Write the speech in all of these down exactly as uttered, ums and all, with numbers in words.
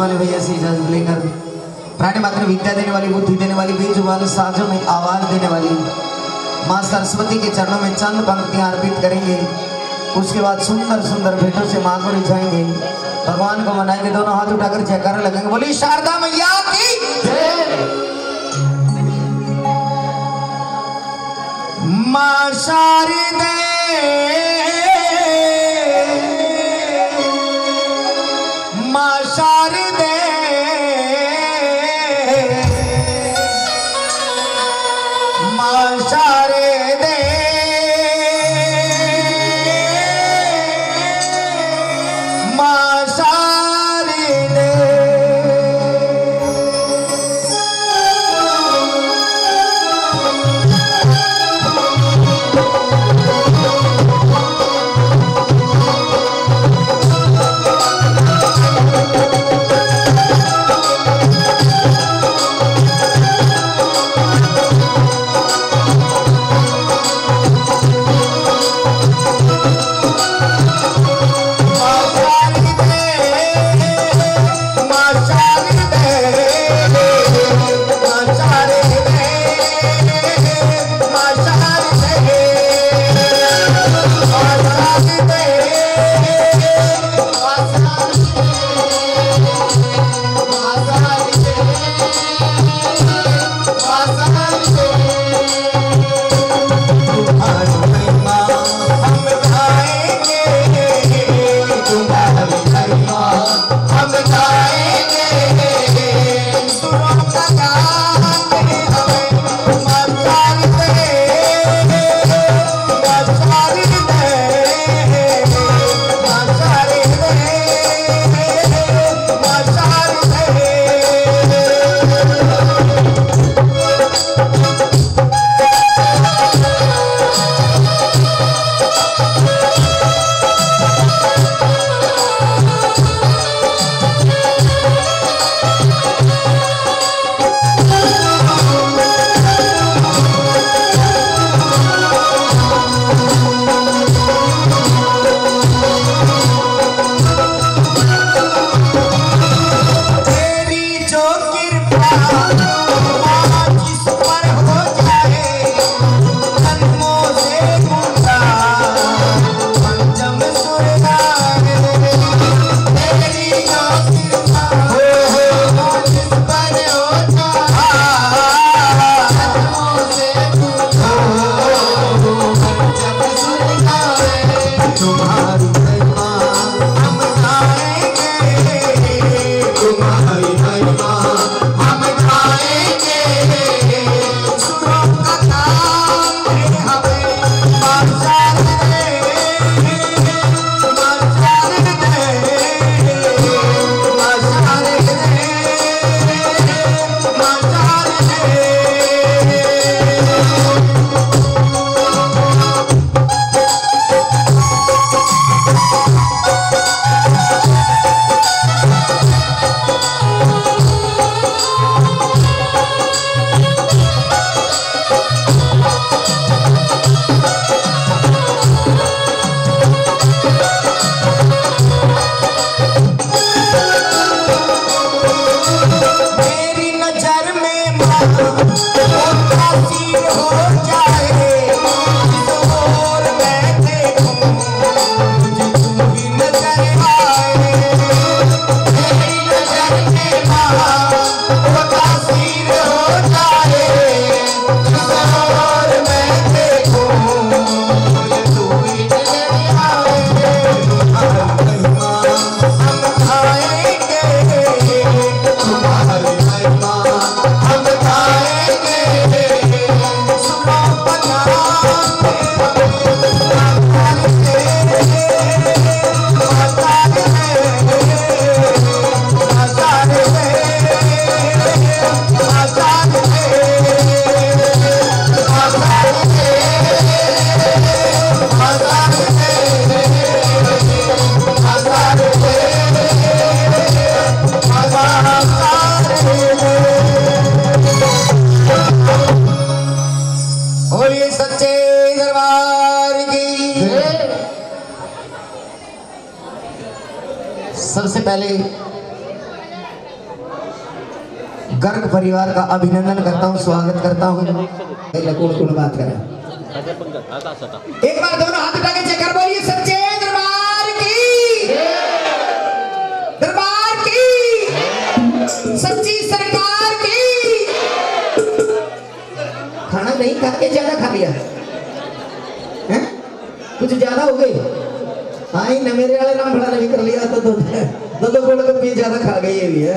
वाले भैया से इजाजत लेकर प्राणी मात्र विद्या देने वाली, बुद्धि देने वाली, बेजुबान साजों में आवाज देने वाली माँ सरस्वती के चरणों में चंद पंक्तियाँ अर्पित करेंगे। उसके बाद सुंदर सुंदर भेंटों से माँ को रिझाएंगे, भगवान को मनाएंगे, दोनों हाथ उठाकर जयकारा लगेंगे। बोली शारदा मैया की जय। माँ शारदे सबसे पहले गर्ग परिवार का अभिनंदन करता हूँ, स्वागत करता हूँ। बात करें एक बार दोनों हाथ उठा के चेकर बोलिए सच्चे दरबार की दरबार की सच्ची सरकार की। खाना नहीं खा के ज्यादा खा लिया है, कुछ ज्यादा हो गई। हाँ न मेरे वाले नाम बड़ा नहीं कर लिया तो दो दो गोल गप्पे ज्यादा खा गई ये भी है।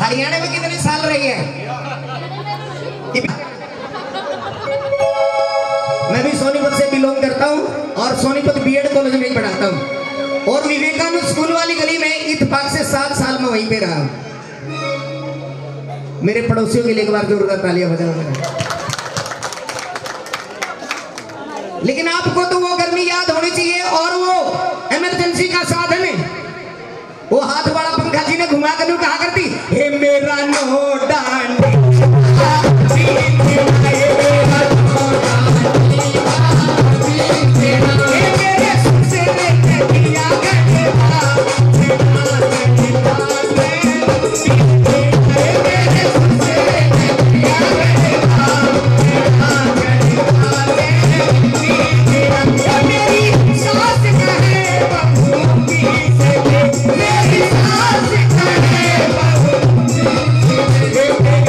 हरियाणा में कितने साल रही है? मैं भी सोनीपत से बिलोंग करता हूँ और सोनीपत बीएड कॉलेज में ही पढ़ाता हूँ, और विवेकानंद स्कूल वाली गली में इत्तेफाक से सात साल में वहीं पे रहा हूँ। मेरे पड़ोसियों के लिए एक बार जोरदार तालियां बजाओ। लेकिन आपको तो वो गर्मी याद होनी चाहिए, और वो इमरजेंसी का साधन है। वो हाथ वाला पंखा जी ने घुमा कर कहा करती हे मेरा नो डांडी Hey, hey, hey.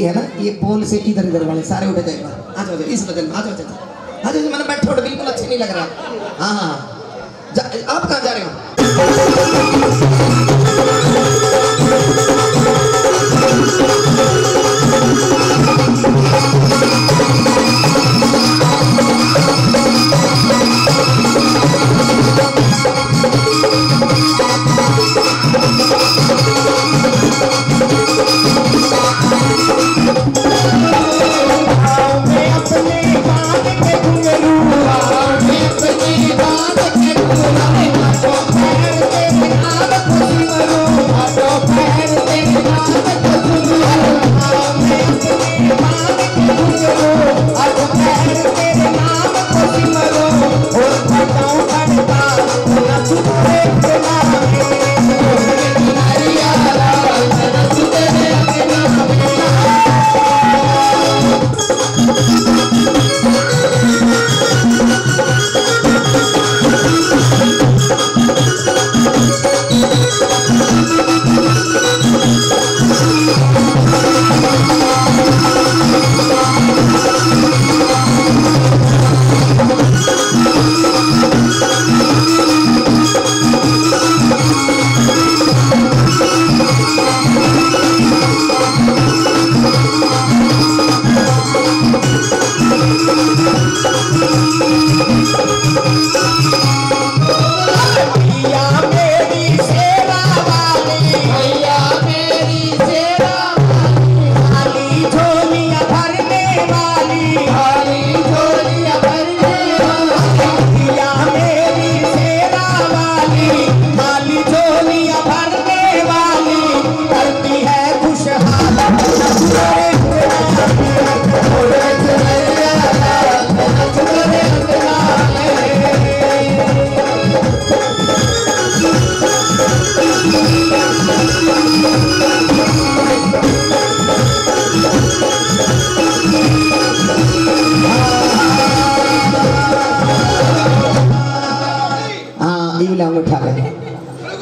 सीढ़ी है ना, ये पोल से इधर इधर वाले सारे उठे थे। आ जाओ इस बगल में, आ जाओ आ जाओ। मैंने बैठे उठे, बिल्कुल अच्छे नहीं लग रहा। हाँ हाँ, आप कहाँ जा रहे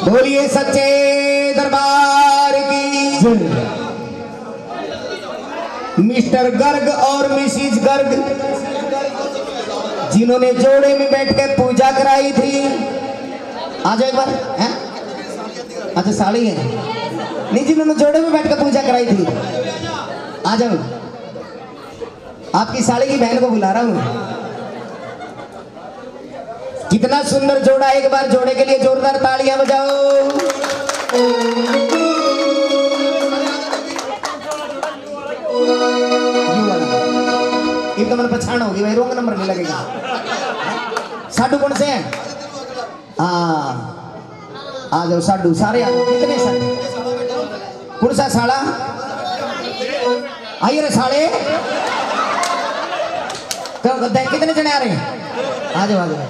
बोलिए सच्चे दरबार की जय। मिस्टर गर्ग और मिसिज गर्ग, जिन्होंने जोड़े में बैठ के पूजा कराई थी, आज एक बार है, अच्छा साड़ी है नहीं, जिन्होंने जोड़े में बैठ के पूजा कराई थी, आ जाओ। आपकी साड़ी की बहन को बुला रहा हूँ। कितना सुंदर जोड़ा, एक बार जोड़े के लिए जोरदार तालियां बजाओ। इनका मन पहचान होगी भाई, रोंग नंबर नहीं लगेगा। साडू कौन से हैं? हाँ आ जाओ साडू, सारे आ जाओ। कितने साडू? कौन सा साड़ा? आइए रे साड़े, कितने जने आ रहे हैं? आ जाओ आ जाओ।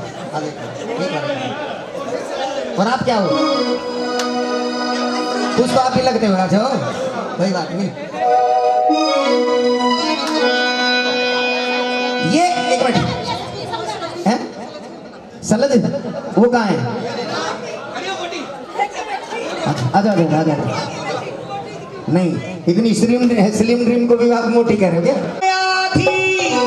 और आप क्या हो? कुछ तो आप ही लगते हो। अच्छा कोई बात नहीं। ये एक मिनट है, सलज वो कहाँ है? अच्छा आजा आजा आजा। नहीं इतनी स्लिम स्लिम ड्रीम को भी आप मोटी कह रहे हो क्या? I'm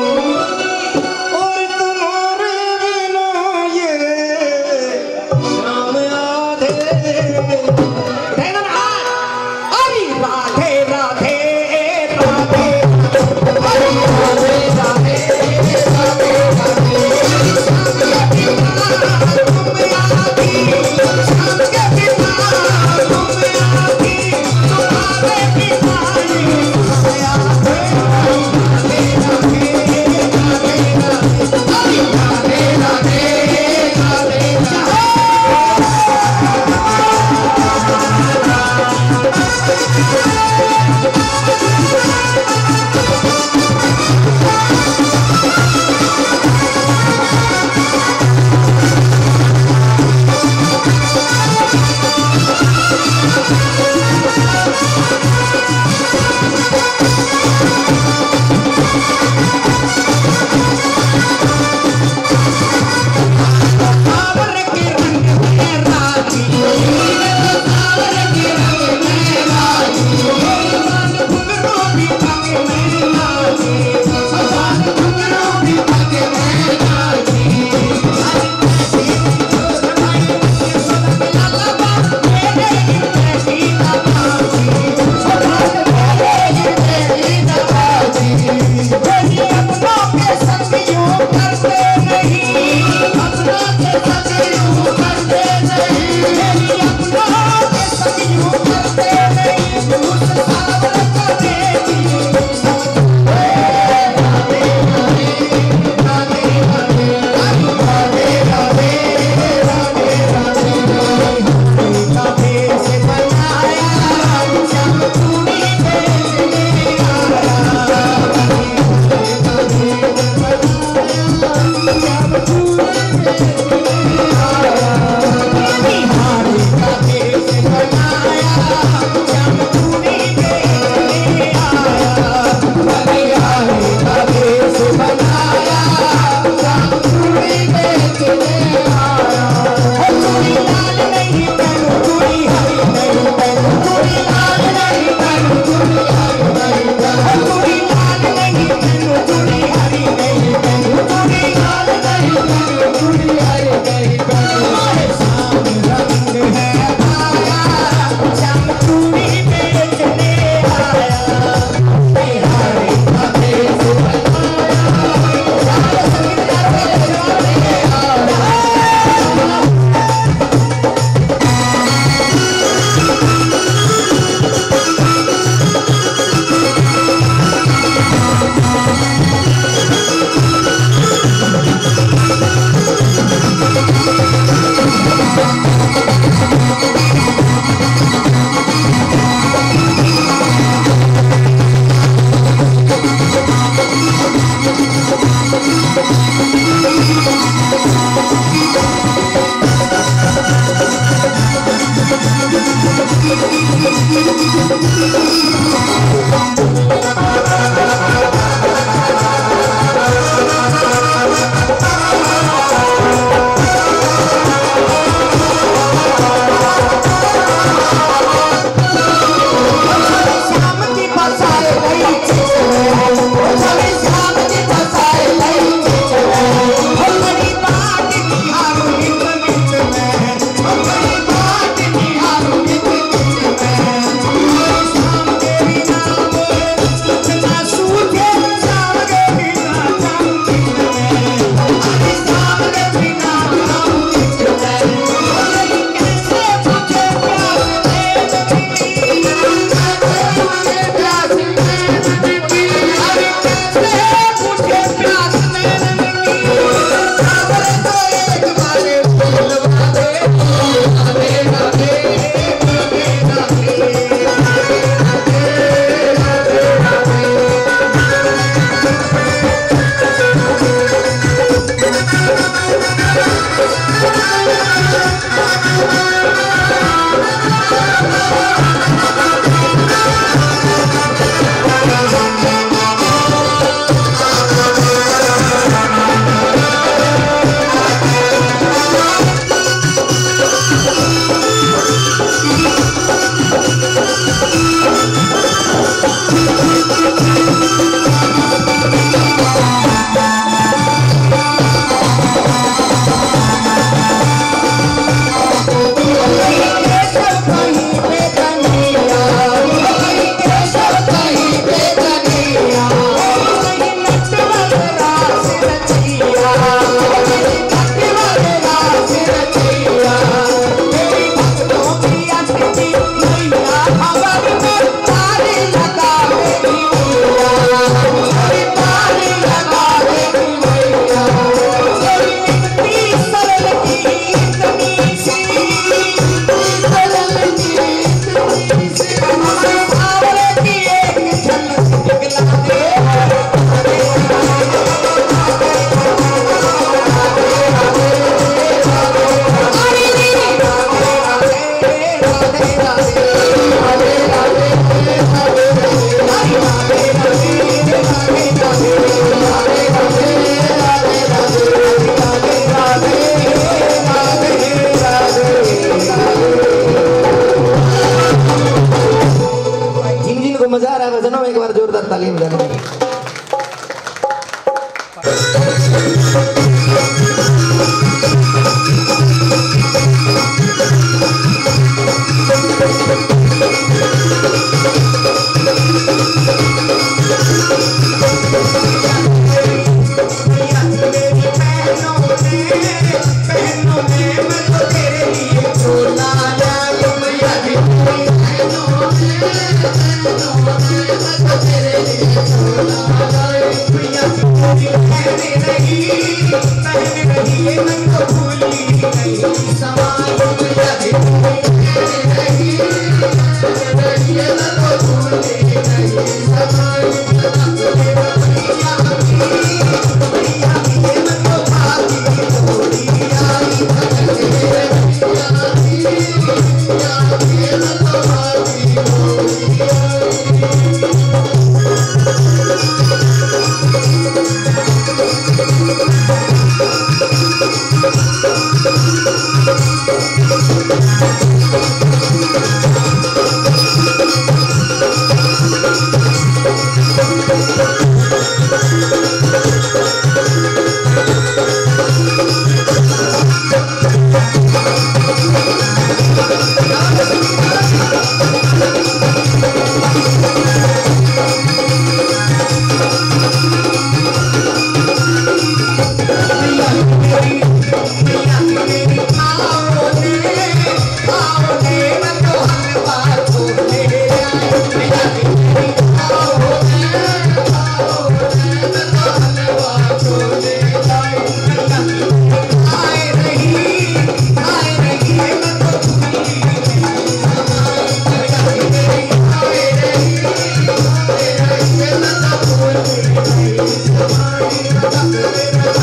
I'm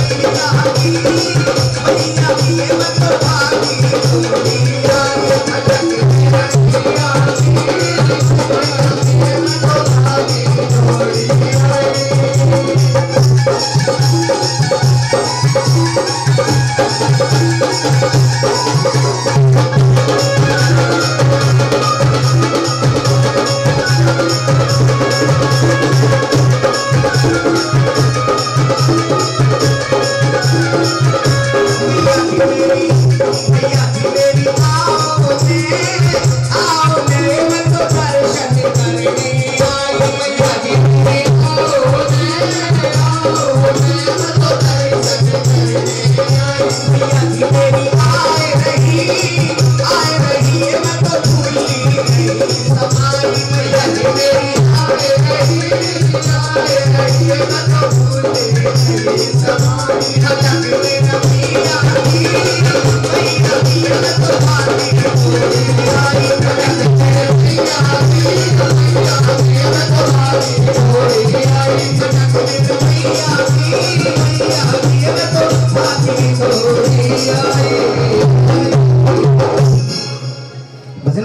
भजन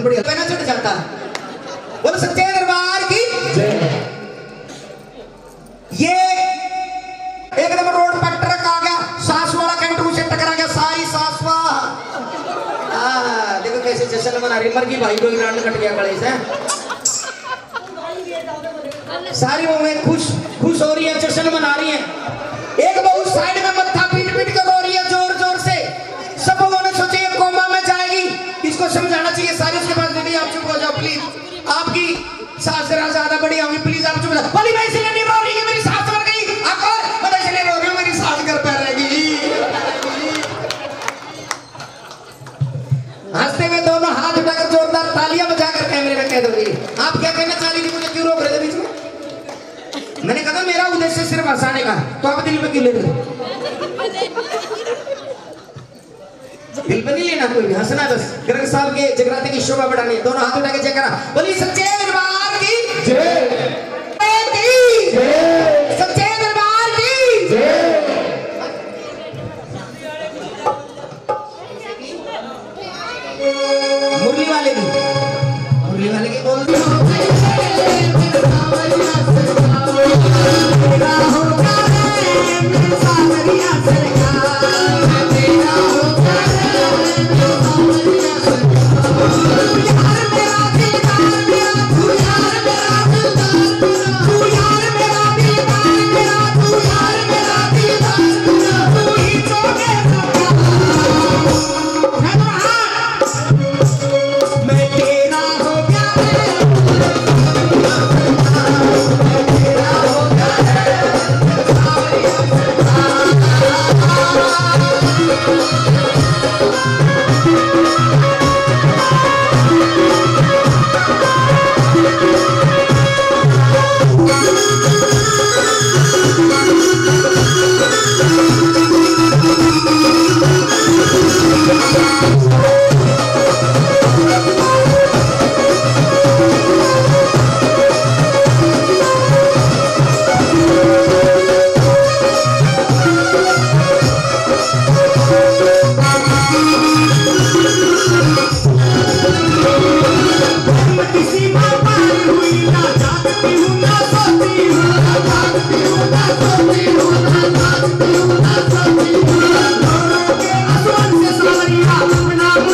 बढ़िया पहना चढ़ जाता बोलो सच्चे दरबार की ये एक नंबर रोड पर ट्रक आ गया, सास वाला कंट्रोल से टकरा गया, सारी सासवा देखो कैसे जश्न मना रही मर की भाई को ग्रांड कट गया गले से सारी वो में खुश खुश हो रही है जश्न मना रही है। एक बहू साइड में मत्था पीट पीट कर रो रही है जोर जोर से, सब लोगों ने सोचे ये कोमा में जाएगी, इसको समझाना चाहिए सारी उसके पास नहीं। आप चुप हो जाओ प्लीज, आपकी सास जरा ज्यादा बड़ी होगी प्लीज आप चुप हो जाओ। हंसते हुए दोनों हाथ उठाकर जोरदार तालियां बजाकर कैमरे में कह दोगी आप क्या कहना चाह रही थी, मुझे क्यों रोक रहे थे बीच में? मैंने कहा मेरा उद्देश्य सिर्फ हंसाने का, तो आप दिल पे क्यों ले रहे दिल पे नहीं लेना, कोई हंसना बस। ग्रंथ साहब के जगराते की शोभा बढ़ानी है, दोनों हाथ उठाकर जय करा बोली सच्चे दरबार की जय, सच्चे दरबार की जय। मुरली वाले की मुरली वाले की बोल I'm not